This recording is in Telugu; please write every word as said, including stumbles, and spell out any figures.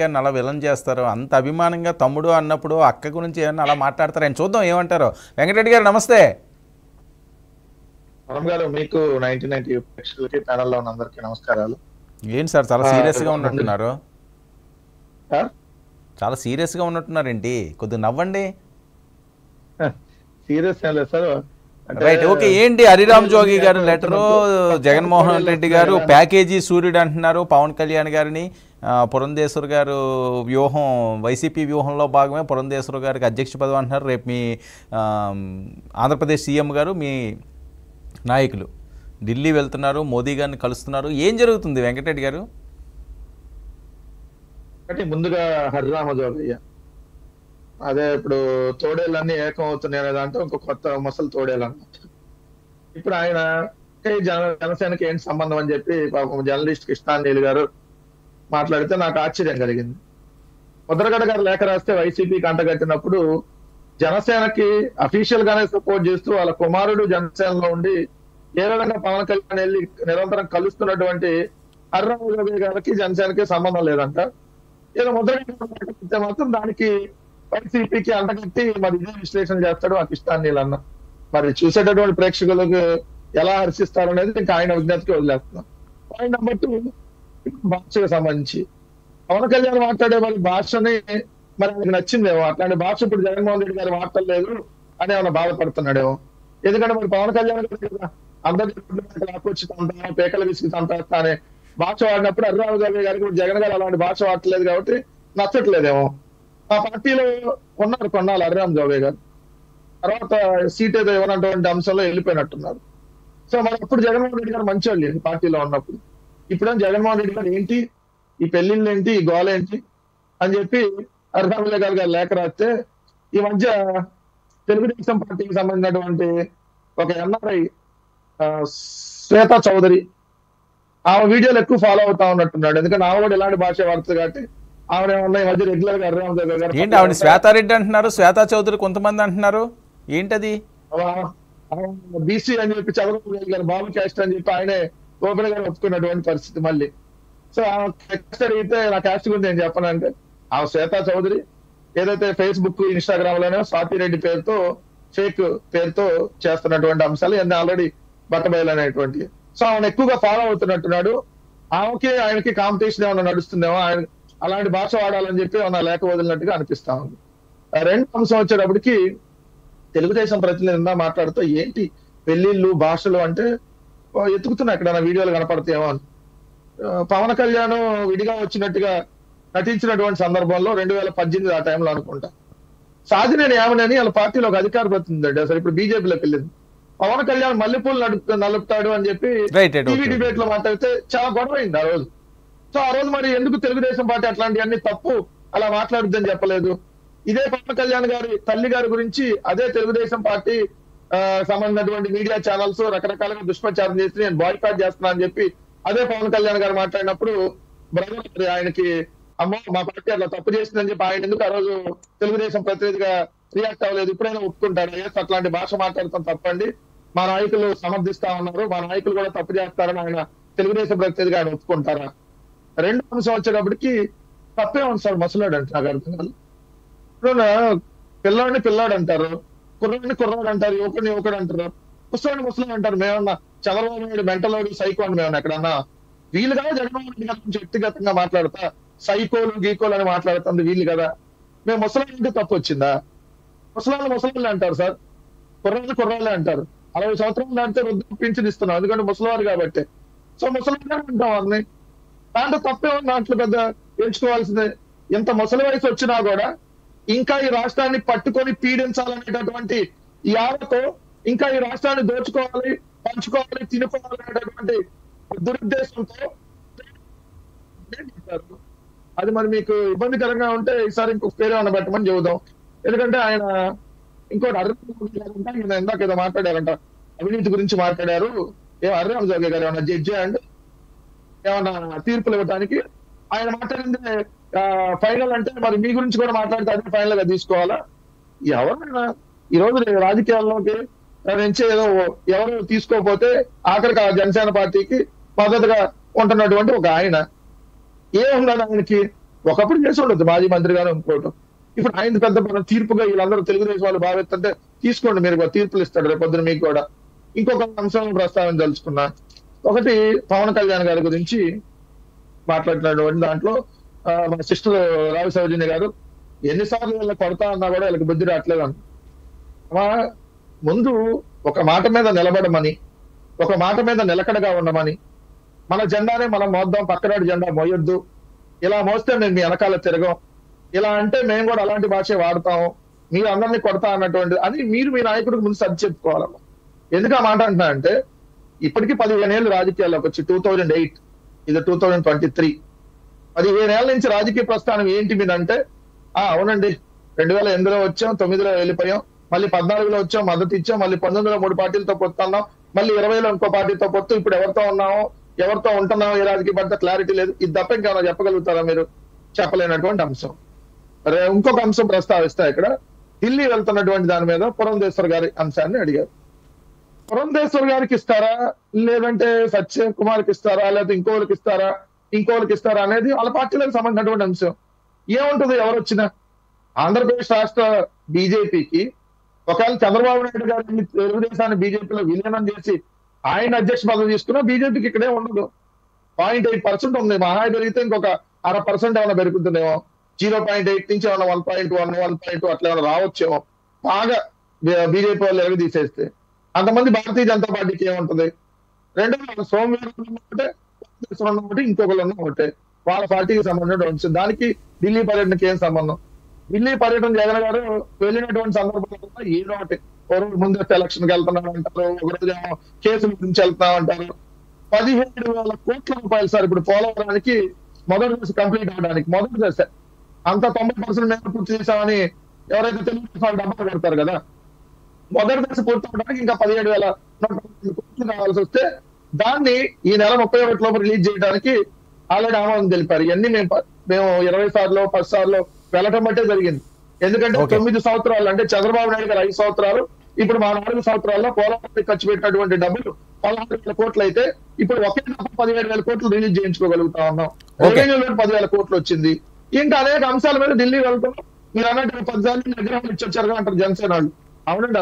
గారిని అలా విలన్ చేస్తారు అంత అభిమానంగా తమ్ముడు అన్నప్పుడు అక్క గురించి ఏమన్నా అలా మాట్లాడతారు అని చూద్దాం ఏమంటారో వెంకటరెడ్డి గారు నమస్తే నమస్కారం మీకు నైన్టీన్ నైన్టీ ప్రేక్షకులకి ప్యానల్ లో ఉన్న అందరికీ నమస్కారాలు ఏంటి సార్ చాలా సీరియస్ గా ఉన్నట్టున్నారు సార్ చాలా సీరియస్ గా ఉన్నట్టున్నారు ఏంటి కొద్ది నవ్వండి సీరియస్ అలా సార్ రైట్ ఓకే ఏంటి హరిరామ్ జోగి గారి లెటర్ జగన్మోహన్ రెడ్డి గారు ప్యాకేజీ సూర్యుడు అంటున్నారు పవన్ కళ్యాణ్ గారిని పురంధేశ్వర్ గారు వ్యూహం వైసీపీ వ్యూహంలో భాగమే పురంధేశ్వర్ గారికి అధ్యక్ష పదవి అంటున్నారు రేపు మీ ఆంధ్రప్రదేశ్ సీఎం గారు మీ నాయకులు ఢిల్లీ వెళ్తున్నారు మోదీ గారిని కలుస్తున్నారు ఏం జరుగుతుంది వెంకటరెడ్డి గారు అంటే ముందుగా హరిరామ జోగయ్య అదే ఇప్పుడు తోడేళ్ళన్నీ ఏకం అవుతున్నాయి దాంట్లో ఇంకో కొత్త మసలు తోడేళ్ళు అనమాట ఇప్పుడు ఆయన జన జనసేనకి ఏంటి సంబంధం అని చెప్పి జర్నలిస్ట్ కృష్ణాంజలి గారు మాట్లాడితే నాకు ఆశ్చర్యం కలిగింది ముద్రగడ గారు లేఖ రాస్తే వైసీపీకి అంటగట్టినప్పుడు జనసేనకి అఫీషియల్ గానే సపోర్ట్ చేస్తూ వాళ్ళ కుమారుడు జనసేనలో ఉండి ఏ విధంగా పవన్ కళ్యాణ్ వెళ్ళి నిరంతరం కలుస్తున్నటువంటి హరిరామ జోగయ్య గారికి జనసేనకి సంబంధం లేదంట ఏదో ముద్రగడ గారు మాత్రం దానికి వైసీపీకి అంటగట్టి మరి ఇదే విశ్లేషణ చేస్తాడు ఆ కృష్ణాంజలి అన్న మరి చూసేటటువంటి ప్రేక్షకులకు ఎలా హర్షిస్తారు అనేది ఇంకా ఆయన విజ్ఞప్తికి వదిలేస్తున్నాం పాయింట్ నెంబర్ టూ భాషకు సంబంధించి పవన్ కళ్యాణ్ మాట్లాడే వారి భాషని మరి ఆయనకు నచ్చిందేమో అట్లాంటి భాష ఇప్పుడు జగన్మోహన్ రెడ్డి గారు మాట్లాడలేదు అని ఏమైనా బాధపడుతున్నాడేమో ఎందుకంటే మరి పవన్ కళ్యాణ్ గారు అందరికీ ఆకొచ్చి తంటా పేకలు విసిగి తంటా అనే భాష వాడినప్పుడు హరిరామ జోగయ్య గారికి జగన్ గారు అలాంటి భాష వాడలేదు కాబట్టి నచ్చట్లేదేమో ఆ పార్టీలో ఉన్నారు కొన్నాళ్ళు హరిరామ జోగయ్య గారు తర్వాత సీట్ ఏదో ఇవ్వనటువంటి అంశంలో వెళ్ళిపోయినట్టున్నారు సో మరి అప్పుడు జగన్మోహన్ రెడ్డి గారు మంచివాళ్ళు పార్టీలో ఉన్నప్పుడు ఇప్పుడు జగన్మోహన్ రెడ్డి గారు ఏంటి ఈ పెళ్లిళ్ళు ఏంటి ఈ గోల ఏంటి అని చెప్పి హరిరామ జోగయ్య గారు లేఖ రాస్తే ఈ మధ్య తెలుగుదేశం పార్టీకి సంబంధించినటువంటి ఒక ఎన్ఆర్ఐ శ్వేతా చౌదరి ఆమె వీడియోలు ఎక్కువ ఫాలో అవుతా ఉన్నట్టున్నాడు ఎందుకంటే ఆమె కూడా ఇలాంటి భాష వాడుతుంది కాబట్టి ఆవిడ ఈ మధ్య రెగ్యులర్ గా హరిరామ జోగయ్య గారు ఏంటి ఆవిడ శ్వేతారెడ్డి అంటున్నారు శ్వేతా చౌదరి కొంతమంది అంటున్నారు ఏంటది బీసీ అని చెప్పి చంద్రబాబు గారు బాబు క్యాస్ట్ అని చెప్పి ఆయనే గోపిన గారు ఒప్పుకున్నటువంటి పరిస్థితి మళ్ళీ సో అడిగితే నా క్యాస్ట్ గురించి నేను చెప్పనంటే ఆ శ్వేతా చౌదరి ఏదైతే ఫేస్బుక్ ఇన్స్టాగ్రామ్ లోనే స్వాతి రెడ్డి పేరుతో ఫేక్ పేరుతో చేస్తున్నటువంటి అంశాలు ఇవన్నీ ఆల్రెడీ బట్టబయలు అనేటువంటి సో ఆయన ఎక్కువగా ఫాలో అవుతున్నట్టున్నాడు ఆమెకి ఆయనకి కాంపిటీషన్ ఏమైనా నడుస్తుందేమో ఆయన అలాంటి భాష వాడాలని చెప్పి ఏమైనా లేఖ వదిలినట్టుగా అనిపిస్తా ఉంది రెండు అంశం వచ్చేటప్పటికి తెలుగుదేశం ప్రతినిధి మాట్లాడుతూ ఏంటి పెళ్లిళ్ళు భాషలు అంటే ఎత్తుకుతున్నా ఎక్కడైనా వీడియోలు కనపడతాయేమో అని పవన్ కళ్యాణ్ విడిగా వచ్చినట్టుగా నటించినటువంటి సందర్భంలో రెండు వేల పద్దెనిమిది ఆ టైంలో అనుకుంటా సాధినేని ఏమనని వాళ్ళ పార్టీలో ఒక అధికార ప్రతినిధి అండి అసలు ఇప్పుడు బీజేపీలోకి వెళ్ళింది పవన్ కళ్యాణ్ మల్లెపూలు నడుపు నలుపుతాడు అని చెప్పి టీవీ డిబేట్ లో మాట్లాడితే చాలా గొడవ అయింది ఆ రోజు సో ఆ రోజు మరి ఎందుకు తెలుగుదేశం పార్టీ అట్లాంటివన్నీ తప్పు అలా మాట్లాడుద్దని చెప్పలేదు ఇదే పవన్ కళ్యాణ్ గారి తల్లి గారి గురించి అదే తెలుగుదేశం పార్టీ సంబంధించినటువంటి మీడియా ఛానల్స్ రకరకాలుగా దుష్ప్రచారం చేసి నేను బాయ్కాట్ చేస్తున్నా అని చెప్పి అదే పవన్ కళ్యాణ్ గారు మాట్లాడినప్పుడు బ్రదర్ ఆయనకి అమ్మ మా పార్టీ అట్లా తప్పు చేసిందని చెప్పి ఆయన ఎందుకు ఆ రోజు తెలుగుదేశం ప్రతినిధిగా రియాక్ట్ అవ్వలేదు ఇప్పుడైనా ఒప్పుకుంటాడు అట్లాంటి భాష మాట్లాడతాం తప్పండి మా నాయకులు సమర్థిస్తా ఉన్నారు మా నాయకులు కూడా తప్పు చేస్తారని ఆయన తెలుగుదేశం ప్రతినిధిగా ఆయన ఒప్పుకుంటారా రెండు అంశం వచ్చేటప్పటికి తప్పే ఉంది సార్ మసలాడు అంటే నాకు అర్థం కాదు ఇప్పుడు పిల్లాడిని పిల్లాడు అంటారు కుర్రాడిని కుర్రాడు అంటారు యువకుడిని యువకుడు అంటారు ముసలాన్ని ముసలాడు అంటారు మేమన్నా చంద్రబాబు నాయుడు మెంటలోడు సైకో అని మేమన్నా ఎక్కడన్నా వీళ్ళు కదా జగన్మోహన్ రెడ్డి గారి వ్యక్తిగతంగా మాట్లాడతా సైకోలు గీకోలు అని మాట్లాడుతుంది వీళ్ళు కదా మేము ముసలాంటి తప్పు వచ్చిందా ముసలాళ్ళు ముసలాళ్ళు అంటారు సార్ కుర్రాళ్ళు కుర్రాళ్ళే అంటారు అరవై సంవత్సరాలు అంటే వృద్ధులు పింఛన్ ఇస్తున్నాం ఎందుకంటే ముసలివారు కాబట్టి సో ముసలాళ్ళే అంటాం వారిని దాంట్లో తప్పే ఉంది దాంట్లో పెద్ద ఎంచుకోవాల్సిందే ఎంత ముసలి వయసు వచ్చినా కూడా ఇంకా ఈ రాష్ట్రాన్ని పట్టుకొని పీడించాలనేటటువంటి ఈ ఆశతో ఇంకా ఈ రాష్ట్రాన్ని దోచుకోవాలి పంచుకోవాలి తినుకోవాలనేటటువంటి దురుద్దేశంతో అది మరి మీకు ఇబ్బందికరంగా ఉంటే ఈసారి ఇంకొక పేరు ఏమైనా పెట్టమని చెబుదాం ఎందుకంటే ఆయన ఇంకోటి హరిరామ జోగయ్య ఇందాక ఏదో మాట్లాడారంట అవినీతి గురించి మాట్లాడారు ఏమో హరిరామ జోగయ్య గారు ఏమన్నా జడ్జి అండ్ ఏమన్నా తీర్పులు ఇవ్వడానికి ఆయన మాట్లాడింది ఫైనల్ అంటే మరి మీ గురించి కూడా మాట్లాడితే అది ఫైనల్ గా తీసుకోవాలా ఎవరైనా ఈ రోజు రాజకీయాల్లోకి నుంచి ఏదో ఎవరు తీసుకోకపోతే ఆఖరికి జనసేన పార్టీకి మద్దతుగా ఉంటున్నటువంటి ఒక ఆయన ఏముండదు ఆయనకి ఒకప్పుడు చేసాడు మాజీ మంత్రిగానే ఇంకోటి. ఇప్పుడు ఆయన పెద్ద తీర్పుగా వీళ్ళందరూ తెలుగుదేశం వాళ్ళు భావిస్తుంటే తీసుకోండి మీరు తీర్పులు ఇస్తాడు రేపు పొద్దున మీకు కూడా. ఇంకొక అంశం ప్రస్తావన తెలుసుకున్నా, ఒకటి పవన్ కళ్యాణ్ గారి గురించి మాట్లాడుతున్నటువంటి దాంట్లో మన సిస్టర్ రావి సౌజన్య గారు ఎన్నిసార్లు వీళ్ళని కొడతా అన్నా కూడా వీళ్ళకి బుద్ధి రావట్లేదు అన్న. ముందు ఒక మాట మీద నిలబడమని, ఒక మాట మీద నిలకడగా ఉండమని, మన జెండానే మనం మోద్దాం, పక్కనాడు జెండా మోయొద్దు, ఇలా మోస్తే మేము మీ వెనకాల తిరగం, ఇలా అంటే మేము కూడా అలాంటి భాషే వాడతాము, మీరు అందరినీ కొడతా అన్నటువంటిది అని మీరు మీ నాయకుడికి ముందు సర్ది చెప్పుకోవాలమ్మా. ఎందుకు ఆ మాట అంటున్నా అంటే ఇప్పటికీ పదిహేను ఏళ్ళు రాజకీయాల్లోకి వచ్చి టూ థౌజండ్ ఎయిట్ ఇది టూ థౌజండ్ ట్వంటీ త్రీ పదిహేను ఏళ్ళ నుంచి రాజకీయ ప్రస్థానం ఏంటి మీదంటే ఆ అవునండి రెండు వేల ఎనిమిదిలో వచ్చాం, తొమ్మిదిలో వెళ్ళిపోయాం, మళ్ళీ పద్నాలుగులో వచ్చాం మద్దతు ఇచ్చాం, మళ్ళీ పంతొమ్మిదిలో మూడు పార్టీలతో పొత్తు అన్నాం, మళ్ళీ ఇరవైలో ఇంకో పార్టీతో పొత్తు, ఇప్పుడు ఎవరితో ఉన్నామో ఎవరితో ఉంటున్నామో ఏ రాజకీయ పడితే క్లారిటీ లేదు. ఇది తప్ప ఇంకేమైనా చెప్పగలుగుతారా మీరు? చెప్పలేనటువంటి అంశం. ఇంకొక అంశం ప్రస్తావిస్తా, ఇక్కడ ఢిల్లీ వెళ్తున్నటువంటి దాని మీద పురంధేశ్వర్ గారి అంశాన్ని అడిగారు. పురంధేశ్వర్ గారికి ఇస్తారా లేదంటే సత్య కుమార్కి ఇస్తారా లేదా ఇంకోళ్ళకి ఇస్తారా ఇంకోళ్ళకి ఇస్తారా అనేది వాళ్ళ పార్టీలకు సంబంధించినటువంటి అంశం. ఏముంటుంది ఎవరు వచ్చినా ఆంధ్రప్రదేశ్ రాష్ట్ర బీజేపీకి ఒకవేళ చంద్రబాబు నాయుడు గారిని తెలుగుదేశాన్ని బీజేపీలో విలీనం చేసి ఆయన అధ్యక్ష పదవి తీసుకున్నా బీజేపీకి ఇక్కడే ఉండదు. పాయింట్ ఎయిట్ పర్సెంట్ ఉంది, మహాయి పెరిగితే ఇంకొక అర పర్సెంట్ ఏమైనా పెరుగుతుందేమో, జీరో పాయింట్ ఎయిట్ నుంచి ఏమైనా one point one one point అట్లా ఏమైనా రావచ్చేమో బాగా బీజేపీ వాళ్ళు ఎరగ తీసేస్తే. అంతమంది భారతీయ జనతా పార్టీకి ఏముంటుంది? రెండో సోమవారం ఒకటే, ఒకటి ఇంకొకళ్ళు ఉన్న ఒకటే, వాళ్ళ పార్టీకి సంబంధించిన అంశం. దానికి ఢిల్లీ పర్యటనకి ఏం సంబంధం? ఢిల్లీ పర్యటన జగన్ గారు వెళ్ళినటువంటి సందర్భంలో ఏదో ఒకటి ఒక రోజు ముందస్తు ఎలక్షన్కి వెళ్తున్నాడు అంటారు, ఒకరోజు ఏమో కేసుల గురించి వెళ్తా అంటారు. పదిహేడు వేల కోట్ల రూపాయలు సార్ ఇప్పుడు పోలవరానికి మొదటి దశ కంప్లీట్ అవడానికి, మొదటి దశ అంతా తొంభై పర్సెంట్ మేము పూర్తి చేశామని ఎవరైతే తెలుగుదేశం డబ్బులు పెడతారు కదా, మొదటి దశ పూర్తి అవడానికి ఇంకా పదిహేడు వేల నూట కోట్లు కావాల్సి వస్తే దాన్ని ఈ నెల ముప్పై ఒకటి లోపు రిలీజ్ చేయడానికి ఆల్రెడీ ఆమోదం తెలిపారు. ఇవన్నీ మేము మేము ఇరవై సార్లు పది సార్లు వెళ్ళటం బట్టే జరిగింది. ఎందుకంటే తొమ్మిది సంవత్సరాలు అంటే చంద్రబాబు నాయుడు గారు ఐదు సంవత్సరాలు ఇప్పుడు మా నాలుగు సంవత్సరాల్లో పోలవరానికి ఖర్చు పెట్టినటువంటి డబ్బులు పదహారు వేల కోట్లు అయితే ఇప్పుడు ఒకే డబ్బు పదిహేడు వేల కోట్లు రిలీజ్ చేయించుకోగలుగుతా ఉన్నాం. రెండు పదివేల కోట్లు వచ్చింది. ఇంకా అనేక అంశాల మీద ఢిల్లీ వెళ్తాం. మీరు అన్నట్టు పది సార్లు విగ్రహం ఇచ్చి వచ్చారు అంటారు జనసేన వాళ్ళు. అవునండి.